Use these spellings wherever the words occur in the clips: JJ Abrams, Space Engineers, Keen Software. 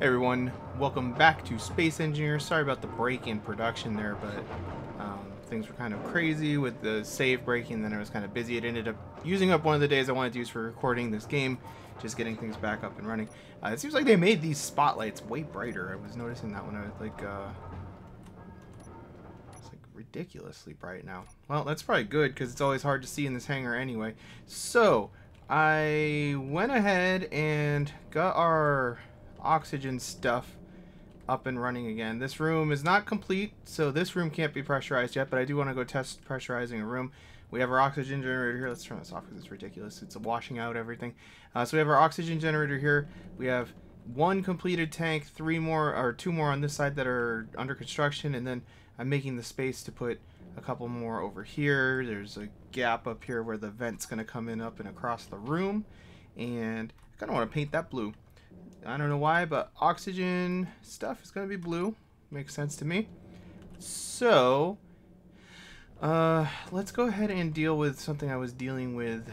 Hey everyone, welcome back to Space Engineers. Sorry about the break in production there, but things were kind of crazy with the save breaking, then I was kind of busy. It ended up using up one of the days I wanted to use for recording this game, just getting things back up and running. It seems like they made these spotlights way brighter. I was noticing that when I was like, it's like ridiculously bright now. Well, that's probably good because it's always hard to see in this hangar anyway. So I went ahead and got our oxygen stuff up and running again. This room is not complete, so this room can't be pressurized yet, but I do want to go test pressurizing a room. We have our oxygen generator here. Let's turn this off because it's ridiculous. It's washing out everything. So we have our oxygen generator here. We have one completed tank, two more on this side that are under construction, and then I'm making the space to put a couple more over here. There's a gap up here where the vent's going to come in up and across the room, and I kind of want to paint that blue. I don't know why, but oxygen stuff is going to be blue. Makes sense to me. So, let's go ahead and deal with something I was dealing with,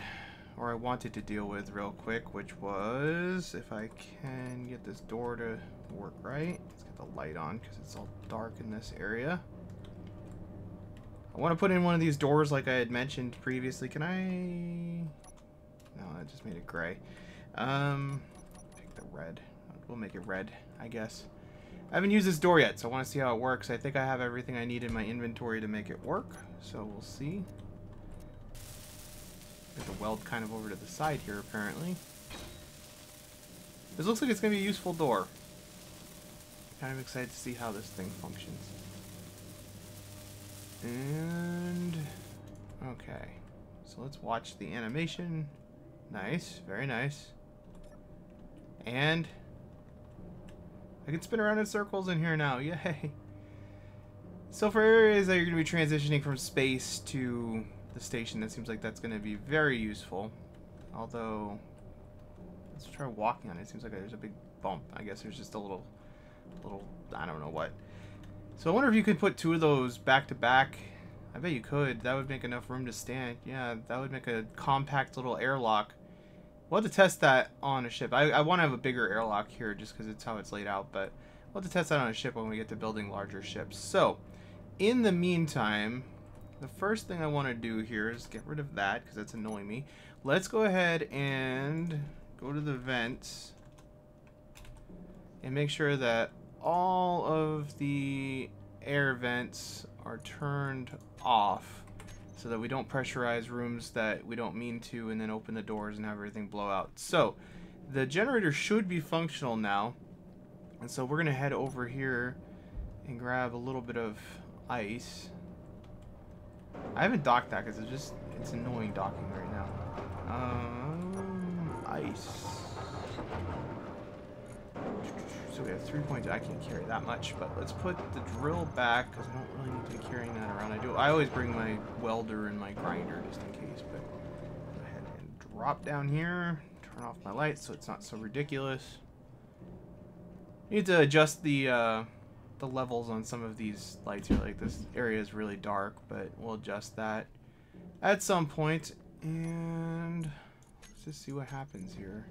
or I wanted to deal with real quick, which was, if I can get this door to work right. Let's get the light on because it's all dark in this area. I want to put in one of these doors like I had mentioned previously. Can I? No, that just made it gray. Red. We'll make it red, I guess. I haven't used this door yet, so I want to see how it works. I think I have everything I need in my inventory to make it work, so we'll see. I have to weld kind of over to the side here, apparently. This looks like it's going to be a useful door. I'm kind of excited to see how this thing functions. And okay, so let's watch the animation. Nice, very nice. And I can spin around in circles in here now. Yay. So for areas that you're going to be transitioning from space to the station, that seems like that's going to be very useful. Although, let's try walking on it. It seems like there's a big bump. I guess there's just a little, I don't know what. So I wonder if you could put two of those back to back. I bet you could. That would make enough room to stand. Yeah, that would make a compact little airlock. We'll have to test that on a ship. I want to have a bigger airlock here just because it's how it's laid out, but we'll have to test that on a ship when we get to building larger ships. So, in the meantime, the first thing I want to do here is get rid of that because that's annoying me. Let's go ahead and go to the vents and make sure that all of the air vents are turned off, so that we don't pressurize rooms that we don't mean to and then open the doors and have everything blow out. So the generator should be functional now, and so we're gonna head over here and grab a little bit of ice. I haven't docked that because it's annoying docking right now. Ice. So we have 3 points. I can't carry that much, but let's put the drill back because I don't really need to be carrying that around. I always bring my welder and my grinder just in case, but go ahead and drop down here, turn off my lights so it's not so ridiculous. You need to adjust the levels on some of these lights here. Like this area is really dark, but we'll adjust that at some point. And let's just see what happens here.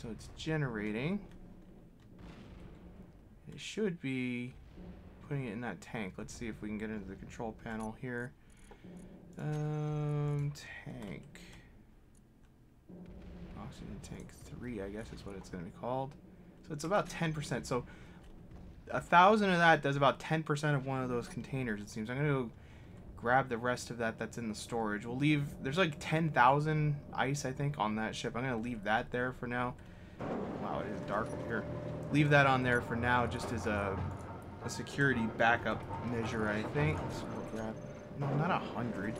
So it's generating. It should be putting it in that tank. Let's see if we can get into the control panel here. Tank. Oxygen tank 3, I guess is what it's going to be called. So it's about 10%. So 1,000 of that does about 10% of one of those containers, it seems. I'm going to go grab the rest of that's in the storage. We'll leave, there's like 10,000 ice, I think, on that ship. I'm going to leave that there for now. Wow, it is dark up here. Leave that on there for now just as a security backup measure, I think. So we'll grab, no, not 100.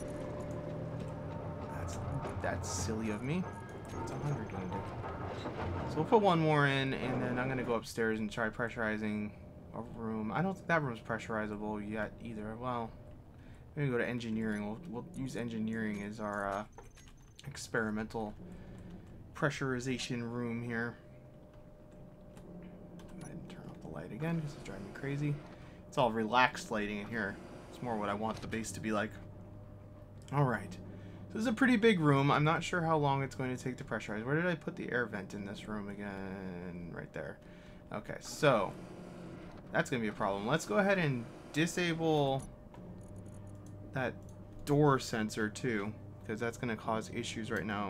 That's silly of me. What's 100 going to do? So we'll put one more in, and then I'm going to go upstairs and try pressurizing a room. I don't think that room's pressurizable yet either. Well, maybe go to engineering. We'll use engineering as our experimental pressurization room here. Go ahead and turn off the light again because it's driving me crazy. It's all relaxed lighting in here. It's more what I want the base to be like. All right, This is a pretty big room. I'm not sure how long it's going to take to pressurize. Where did I put the air vent in this room again? Right there. Okay, so that's going to be a problem. Let's go ahead and disable that door sensor too, because that's going to cause issues right now.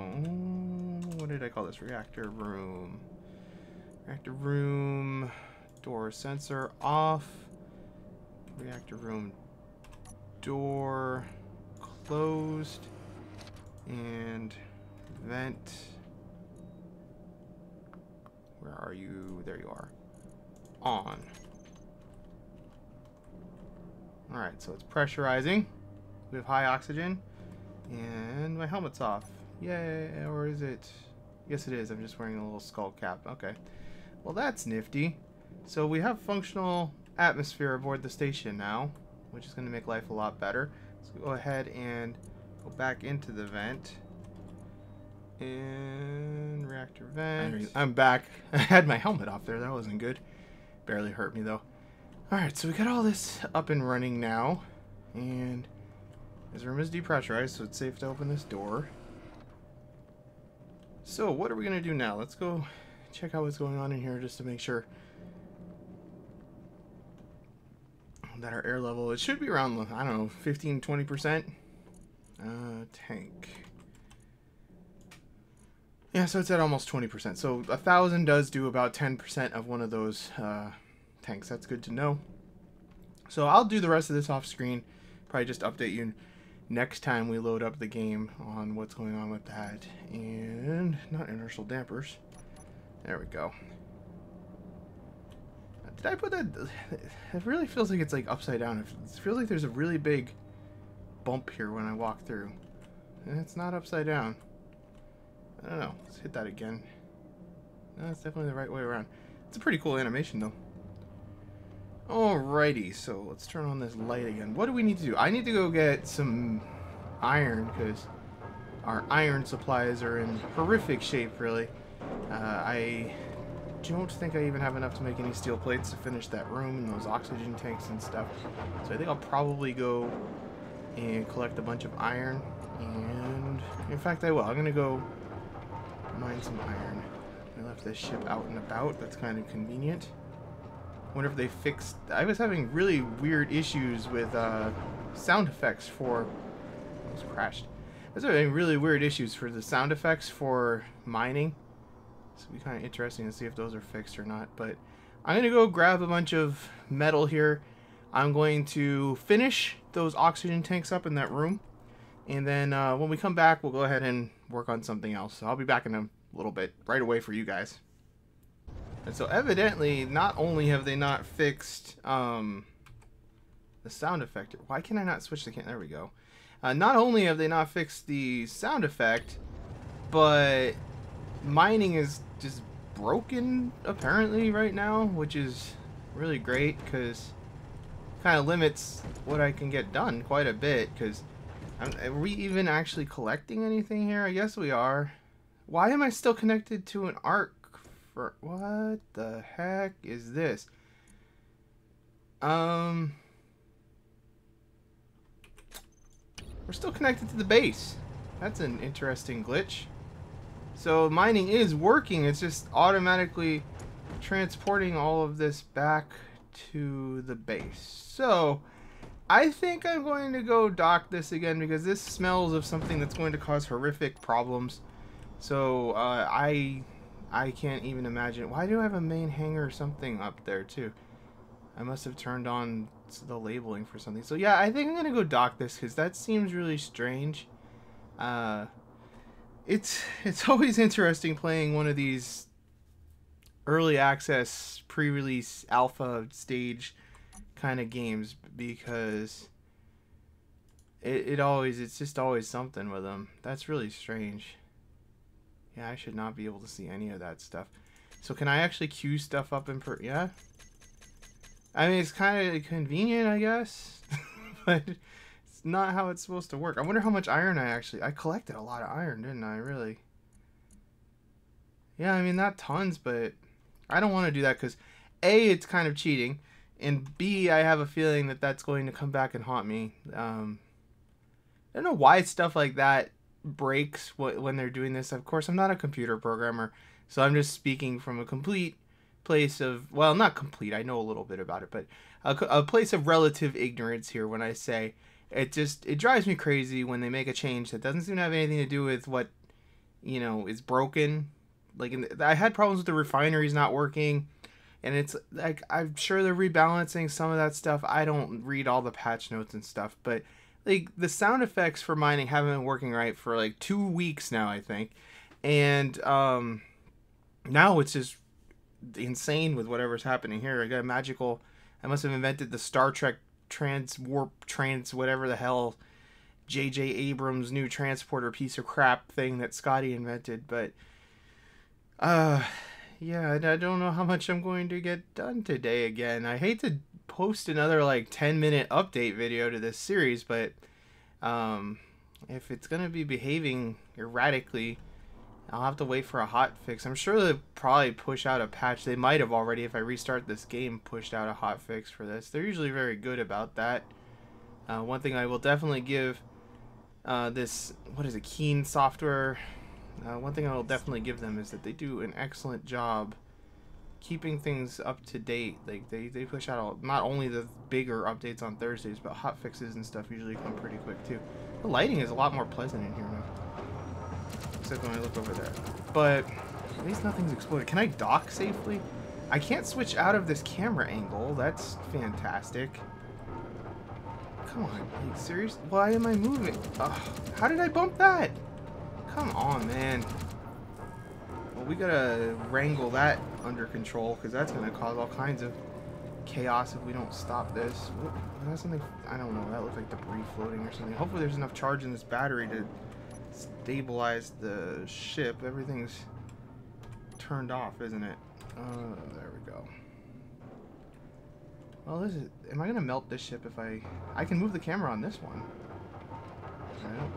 What did I call this? Reactor room. Reactor room. Door sensor off. Reactor room door closed. And vent. Where are you? There you are. On. Alright, so it's pressurizing. We have high oxygen. And my helmet's off. Yay, or is it? Yes, it is. I'm just wearing a little skull cap. Okay. Well, that's nifty. So we have functional atmosphere aboard the station now, which is going to make life a lot better. So go ahead and go back into the vent. And reactor vent. I'm back. I had my helmet off there. That wasn't good. Barely hurt me, though. Alright, so we got all this up and running now. And this room is depressurized, so it's safe to open this door. So what are we going to do now? Let's go check out what's going on in here just to make sure that our air level, it should be around, I don't know, 15, 20%. Tank. Yeah, so it's at almost 20%. So 1,000 does do about 10% of one of those tanks. That's good to know. So I'll do the rest of this off screen. Probably just update you next time we load up the game on what's going on with that. And not inertial dampers. There we go. Did I put that? It really feels like it's like upside down. It feels like there's a really big bump here when I walk through. And it's not upside down. I don't know. Let's hit that again. No, that's definitely the right way around. It's a pretty cool animation though. Alrighty, so let's turn on this light again. What do we need to do? I need to go get some iron because our iron supplies are in horrific shape, really. I don't think I even have enough to make any steel plates to finish that room and those oxygen tanks and stuff. So I think I'll probably go and collect a bunch of iron. And in fact, I will. I'm going to go mine some iron. I left this ship out and about. That's kind of convenient. I wonder if they fixed... I was having really weird issues with sound effects for... I almost crashed. I was having really weird issues for the sound effects for mining. So it'll be kind of interesting to see if those are fixed or not. But I'm going to go grab a bunch of metal here. I'm going to finish those oxygen tanks up in that room. And then when we come back, we'll go ahead and work on something else. So I'll be back in a little bit right away for you guys. And so evidently, not only have they not fixed the sound effect. Why can I not switch the camera? There we go. Not only have they not fixed the sound effect, but mining is just broken apparently right now, which is really great because it kind of limits what I can get done quite a bit. Because are we even actually collecting anything here? I guess we are. Why am I still connected to an arc? For what the heck is this? We're still connected to the base. That's an interesting glitch. So mining is working, it's just automatically transporting all of this back to the base. So I think I'm going to go dock this again because this smells of something that's going to cause horrific problems. So I can't even imagine. Why do I have a main hangar or something up there too? I must have turned on the labeling for something. So yeah, I think I'm going to go dock this because that seems really strange. It's always interesting playing one of these early access, pre-release, alpha stage kind of games because it's just always something with them. That's really strange. Yeah, I should not be able to see any of that stuff. So can I actually queue stuff up in per... Yeah? I mean, it's kind of convenient, I guess. But... not how it's supposed to work. I wonder how much iron I collected a lot of iron, didn't I? Really? Yeah, I mean, not tons, but I don't want to do that because A, it's kind of cheating, and B, I have a feeling that that's going to come back and haunt me. I don't know why stuff like that breaks when they're doing this. Of course, I'm not a computer programmer, so I'm just speaking from a complete place of, well, not complete, I know a little bit about it, but a place of relative ignorance here when I say it. Just, it drives me crazy when they make a change that doesn't seem to have anything to do with what, you know, is broken. Like, I had problems with the refineries not working, and it's like, I'm sure they're rebalancing some of that stuff. I don't read all the patch notes and stuff, but like the sound effects for mining haven't been working right for like 2 weeks now, I think. And now it's just insane with whatever's happening here. I got a magical, I must have invented the Star Trek trans whatever the hell JJ Abrams new transporter piece of crap thing that Scotty invented. But yeah, I don't know how much I'm going to get done today again. I hate to post another like 10-minute update video to this series, but if it's going to be behaving erratically, I'll have to wait for a hot fix. I'm sure they'll probably push out a patch. They might have already, if I restart this game, pushed out a hot fix for this. They're usually very good about that. One thing I will definitely give this, what is it, Keen Software, one thing I will definitely give them is that they do an excellent job keeping things up to date. Like, they push out all, not only the bigger updates on Thursdays, but hot fixes and stuff usually come pretty quick too. The lighting is a lot more pleasant in here now, except when I look over there. But at least nothing's exploded. Can I dock safely? I can't switch out of this camera angle. That's fantastic. Come on, are you serious? Why am I moving? How did I bump that? Come on, man. Well, we gotta wrangle that under control, because that's gonna cause all kinds of chaos if we don't stop this. What? That's something, I don't know, that looked like debris floating or something. Hopefully there's enough charge in this battery to stabilize the ship. Everything's turned off, isn't it? There we go. Well, this is, am I gonna melt this ship if I can move the camera on this one? Right.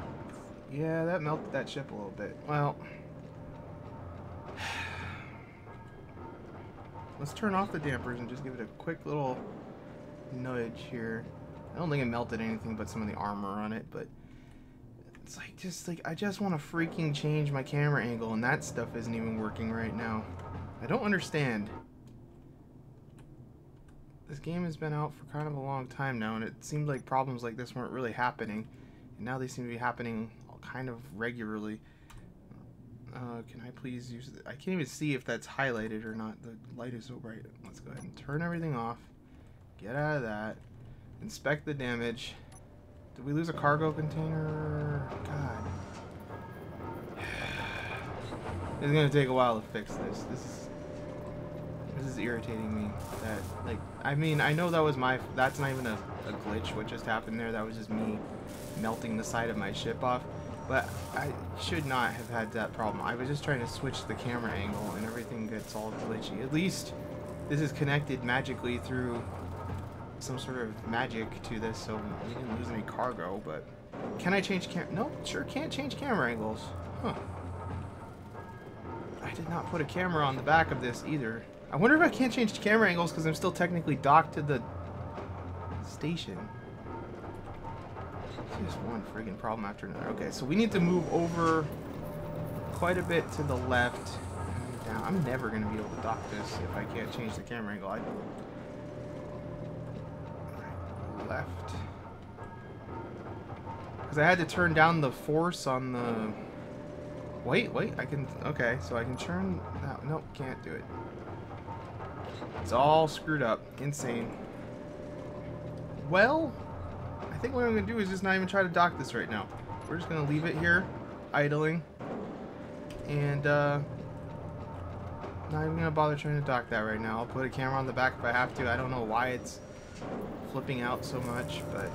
Yeah, that melted that ship a little bit. Well, let's turn off the dampers and just give it a quick little nudge here. I don't think it melted anything but some of the armor on it, but it's like, just like, I just want to freaking change my camera angle, and that stuff isn't even working right now. I don't understand. This game has been out for kind of a long time now, and it seemed like problems like this weren't really happening, and now they seem to be happening kind of regularly. Can I please use it? I can't even see if that's highlighted or not. The light is so bright. Let's go ahead and turn everything off. Get out of that. Inspect the damage. Did we lose a cargo container? God. This is gonna take a while to fix this. This is irritating me. That, like, I mean, I know that was my, that's not even a glitch, what just happened there. That was just me melting the side of my ship off. But I should not have had that problem. I was just trying to switch the camera angle and everything gets all glitchy. At least this is connected magically through some sort of magic to this, so we didn't lose any cargo. But can I change camera? No, sure can't change camera angles. Huh. I did not put a camera on the back of this either. I wonder if I can't change camera angles because I'm still technically docked to the station. Just one friggin' problem after another. Okay, so we need to move over quite a bit to the left. Down. I'm never gonna be able to dock this if I can't change the camera angle. Left, because I had to turn down the force on the. Wait, I can. Okay, so I can turn. Nope, can't do it. It's all screwed up. Insane. Well, I think what I'm gonna do is just not even try to dock this right now. We're just gonna leave it here, idling, and not even gonna bother trying to dock that right now. I'll put a camera on the back if I have to. I don't know why it's flipping out so much, but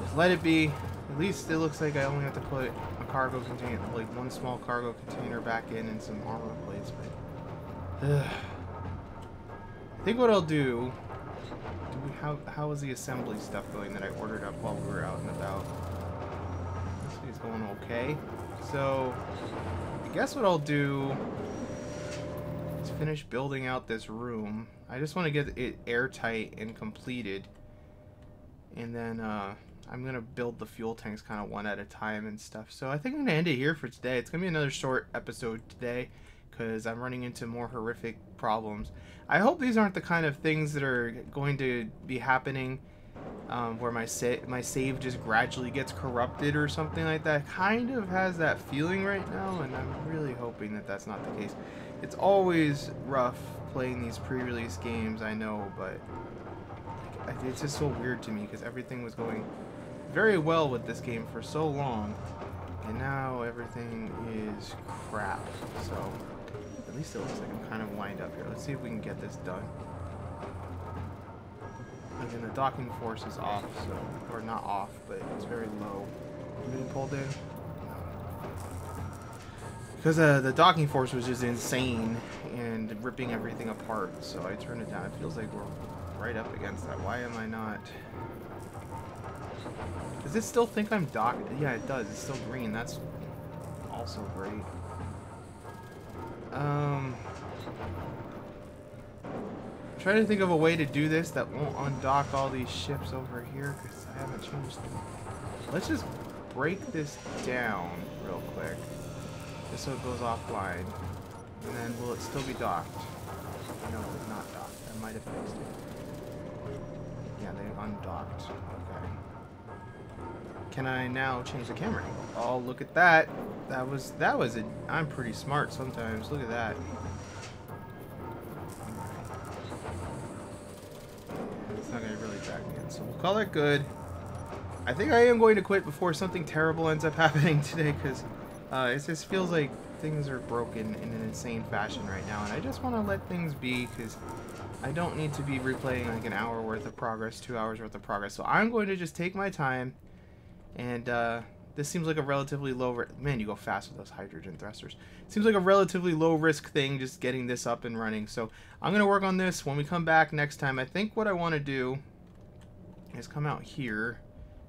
just let it be. At least it looks like I only have to put a cargo container, like one small cargo container back in and some armor plates, but I think what I'll do, how is the assembly stuff going that I ordered up while we were out and about? This thing's going okay. So I guess what I'll do is finish building out this room. I just want to get it airtight and completed, and then I'm going to build the fuel tanks kind of one at a time and stuff. So I think I'm going to end it here for today. It's going to be another short episode today because I'm running into more horrific problems. I hope these aren't the kind of things that are going to be happening where my save just gradually gets corrupted or something like that. Kind of has that feeling right now, and I'm really hoping that that's not the case. It's always rough playing these pre-release games, I know, but it's just so weird to me because everything was going very well with this game for so long, and now everything is crap. So at least it looks like I'm kind of wind up here. Let's see if we can get this done. And the docking force is off, so, or not off, but it's very low. I'm being pulled in. Because the docking force was just insane and ripping everything apart, so I turned it down. It feels like we're right up against that. Why am I not? Does it still think I'm docked? Yeah, it does. It's still green. That's also great. Trying to think of a way to do this that won't undock all these ships over here because I haven't changed them. Let's just break this down real quick just so it goes offline, and then will it still be docked? No, it was not docked. I might have fixed it. Yeah, they undocked. Okay. Can I now change the camera angle? Oh, look at that. That was it. I'm pretty smart sometimes. Look at that. It's not going to really drag me in, so we'll call it good. I think I am going to quit before something terrible ends up happening today, because it just feels like things are broken in an insane fashion right now, and I just want to let things be, because I don't need to be replaying like an hour worth of progress, 2 hours worth of progress, so I'm going to just take my time, and this seems like a relatively low... Man, you go fast with those hydrogen thrusters. Seems like a relatively low-risk thing, just getting this up and running. So I'm going to work on this when we come back next time. I think what I want to do is come out here,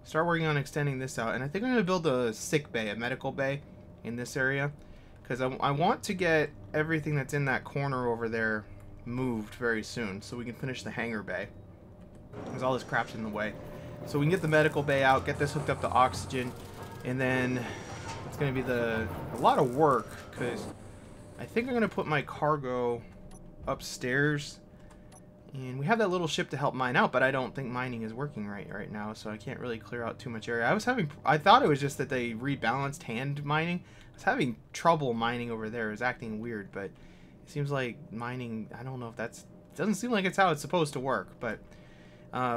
start working on extending this out. And I think I'm going to build a sick bay, a medical bay in this area. Because I want to get everything that's in that corner over there moved very soon, so we can finish the hangar bay. Because all this crap's in the way. So we can get the medical bay out, get this hooked up to oxygen. And then it's going to be a lot of work, because I think I'm going to put my cargo upstairs. And we have that little ship to help mine out, but I don't think mining is working right now, so I can't really clear out too much area. I thought it was just that they rebalanced hand mining. I was having trouble mining over there. It was acting weird, but it seems like mining, I don't know if that's, it doesn't seem like it's how it's supposed to work. But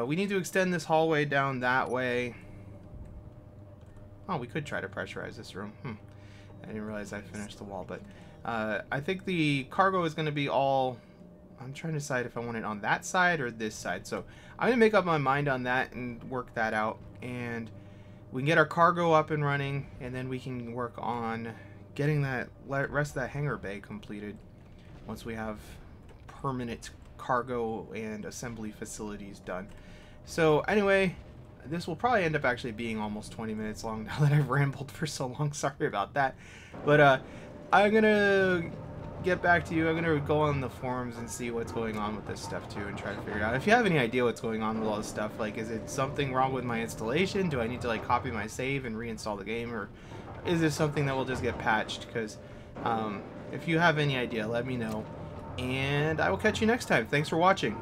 we need to extend this hallway down that way. Oh, we could try to pressurize this room. I didn't realize I finished the wall, but I think the cargo is going to be all... I'm trying to decide if I want it on that side or this side. So I'm going to make up my mind on that and work that out. And we can get our cargo up and running, and then we can work on getting that rest of that hangar bay completed once we have permanent cargo and assembly facilities done. So anyway... This will probably end up actually being almost 20 minutes long now that I've rambled for so long. Sorry about that. But I'm going to get back to you. I'm going to go on the forums and see what's going on with this stuff too, and try to figure it out. If you have any idea what's going on with all this stuff, like, is it something wrong with my installation? Do I need to like copy my save and reinstall the game? Or is this something that will just get patched? Because if you have any idea, let me know. And I will catch you next time. Thanks for watching.